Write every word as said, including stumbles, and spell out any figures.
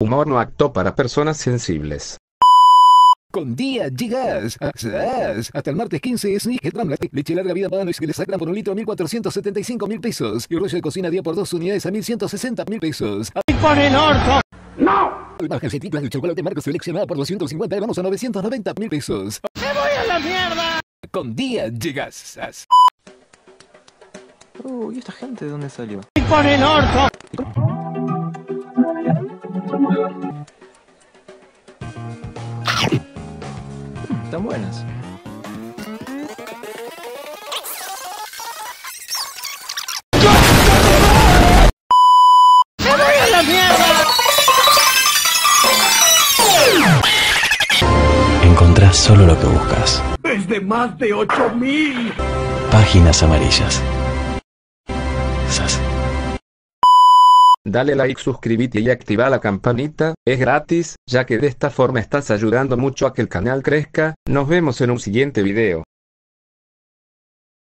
Humor no apto para personas sensibles. Con día llegas, as, hasta el martes quince, Snicket, Ramlatic, leche larga vida para que le sacan por un litro a mil cuatrocientos setenta y cinco mil pesos y rollo de cocina día por dos unidades a mil ciento sesenta mil pesos. ¡Ay, por el orto! ¡No! El margencitiplas de chocolate marca seleccionada por doscientos cincuenta gramos a novecientos noventa mil pesos. ¡Me voy a la mierda! Con día llegas, as. Uh, ¿y esta gente de dónde salió? ¡Ay, por el orto! Están buenas. ¡Me voy a la mierda! Encontrás solo lo que buscas. ¡Es de más de ocho mil! Páginas amarillas. Sas. Dale like, suscríbete y activa la campanita, es gratis, ya que de esta forma estás ayudando mucho a que el canal crezca. Nos vemos en un siguiente video.